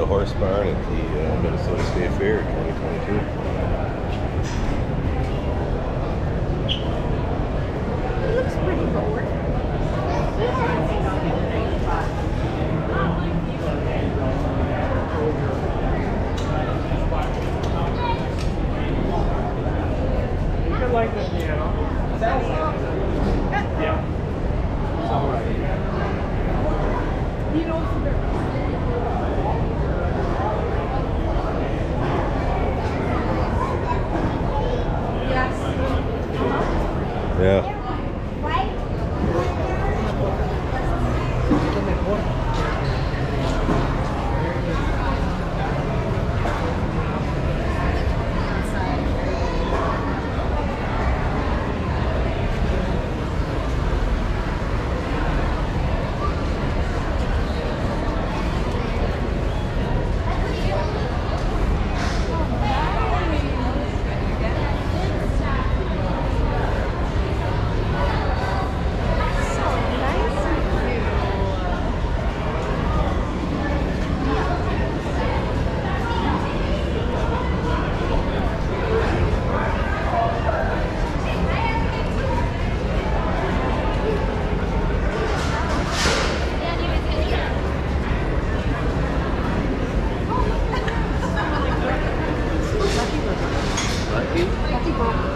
the horse barn at the Minnesota State Fair 2022. It looks pretty forward. You could like the piano. That's yeah. It's all right. You know, yeah.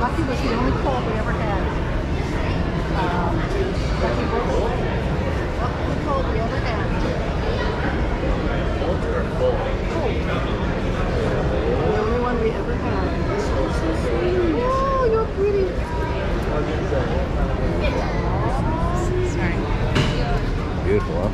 Lucky was the only cold we ever had. Lucky was the only cold we ever had. The only one we ever had. This one's so sweet. Oh, you're pretty. Sorry. Beautiful, huh?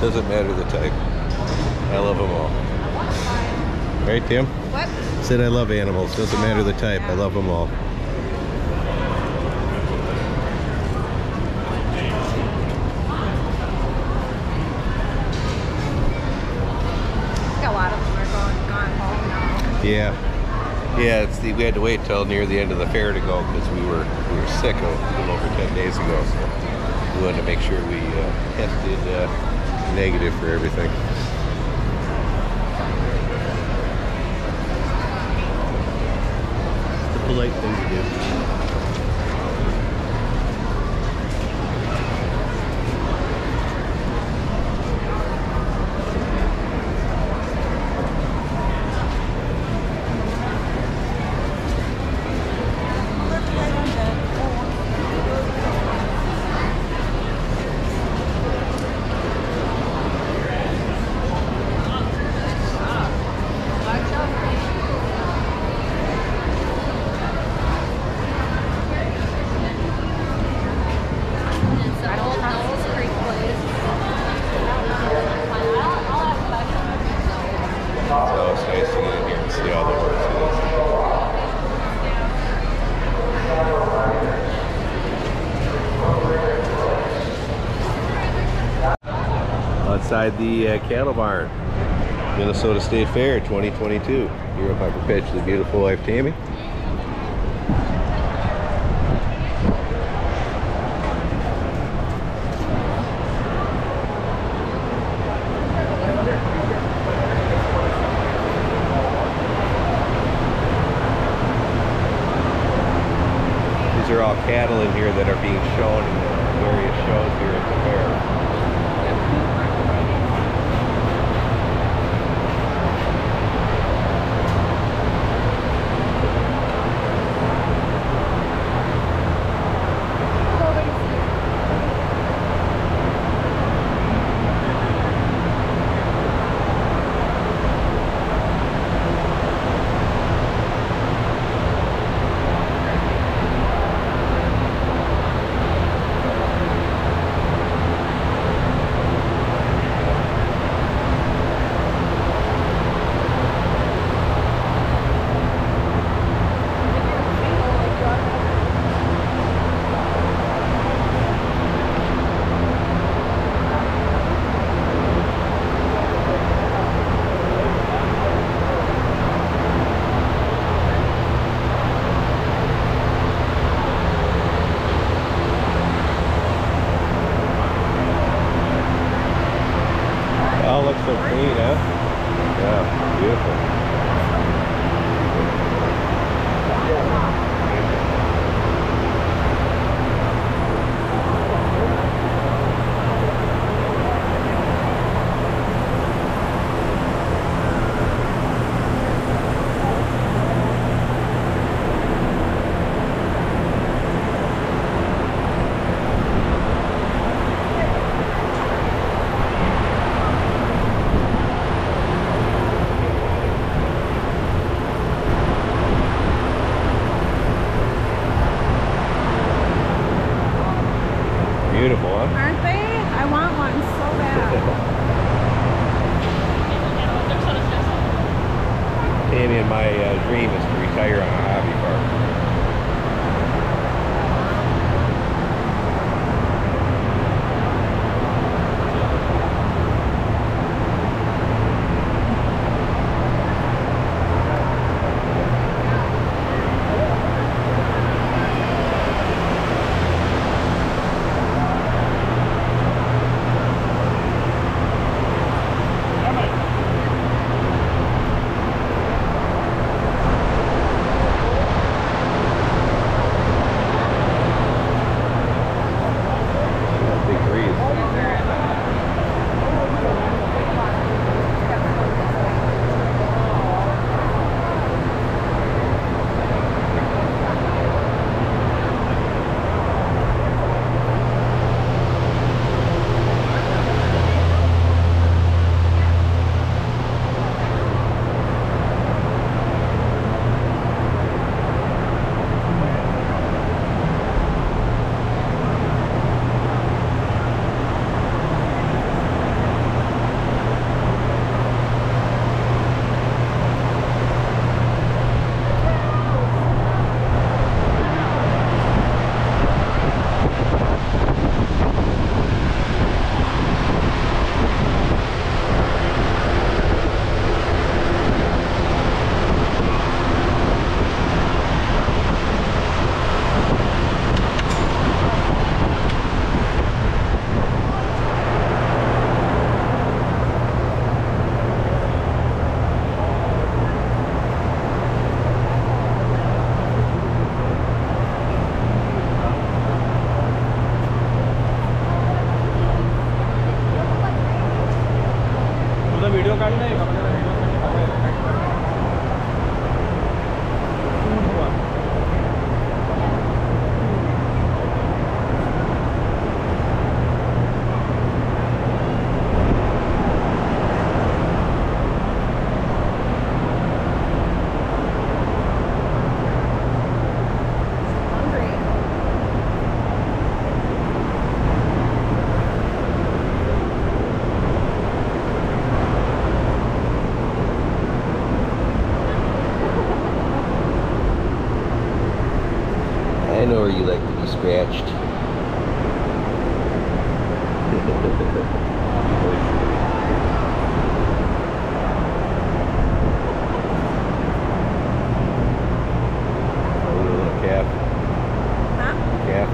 Doesn't matter the type. I love them all. Right, Tim? What? Said I love animals. Doesn't matter the type. I love them all. A lot of them are gone home now. Yeah. Yeah, it's the, we had to wait till near the end of the fair to go because we were sick a little over 10 days ago. So we wanted to make sure we tested negative for everything. It's the polite thing to do. Outside the cattle barn, Minnesota State Fair 2022. Here with my perpetually beautiful wife, Tammy. These are all cattle in here that are being shown in various shows here at the fair. beautiful, huh? Aren't they? I want one so bad. Tammy and my dream is to retire on a hobby farm. I know where you like to be scratched. Oh, little calf. Huh? Calf.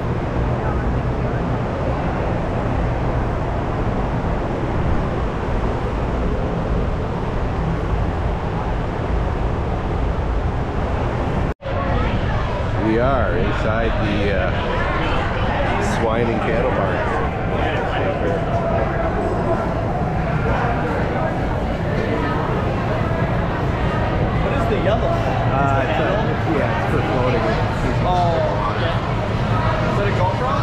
We are inside the swine and cattle barn. What is the yellow? It's for floating. Oh, okay. Is that a GoPro?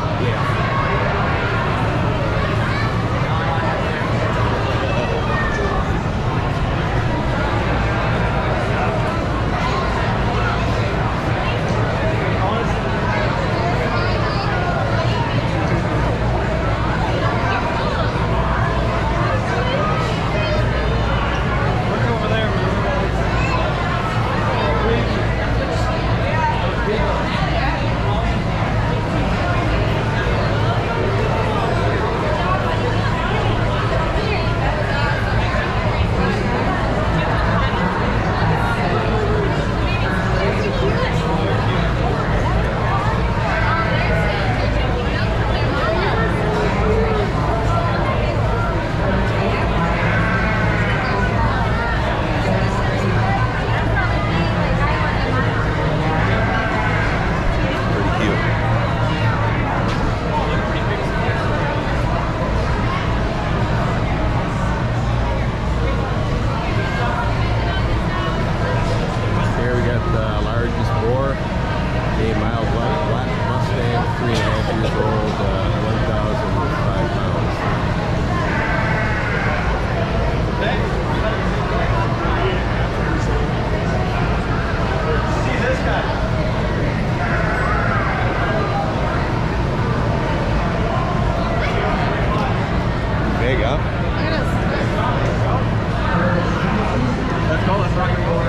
There you go. Look at us. Let's go. Let's rock and roll.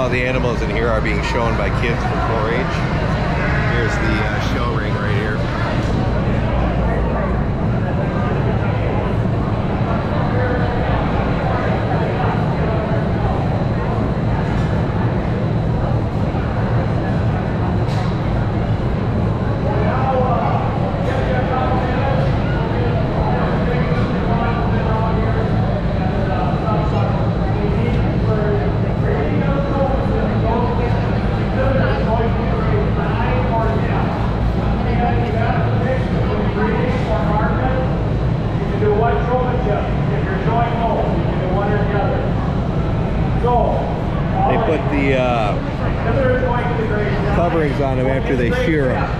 All the animals in here are being shown by kids from 4-H. Here's the show ring right here. They put the coverings on them after they shear them.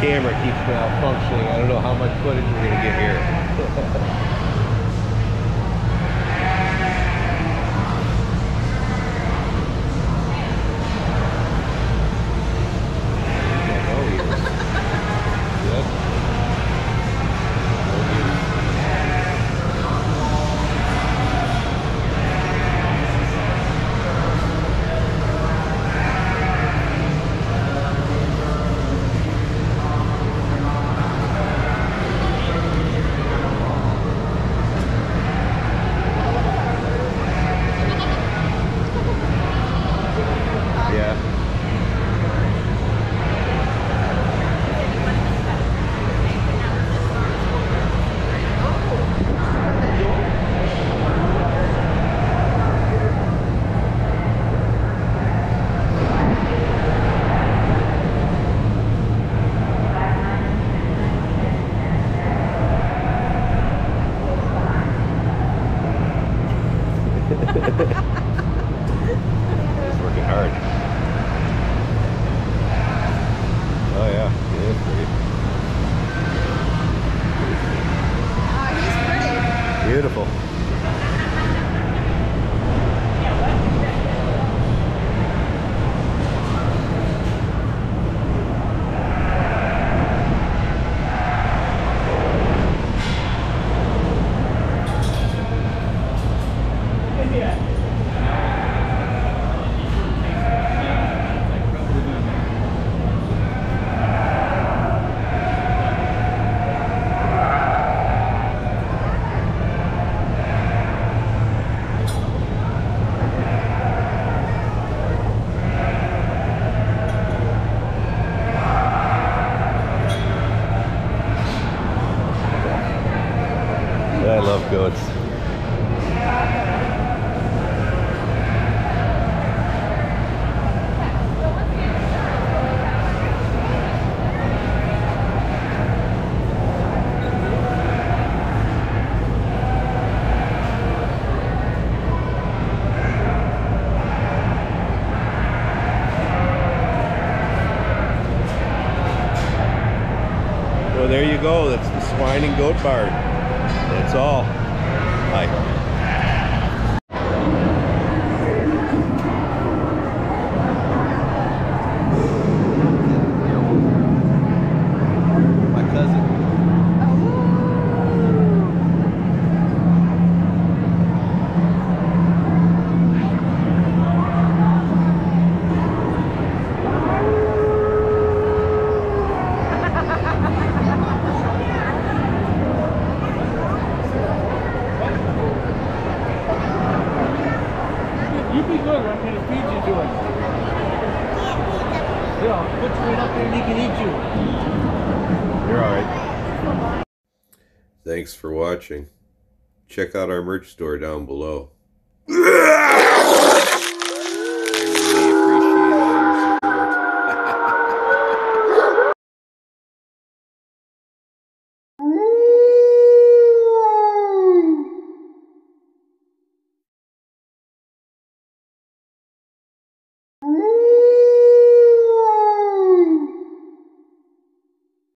Camera keeps malfunctioning. I don't know how much footage we're going to get here. Beautiful. I love goats. Well, there you go. That's the swine and goat barn. That's all. Bye. Thanks for watching. Check out our merch store down below.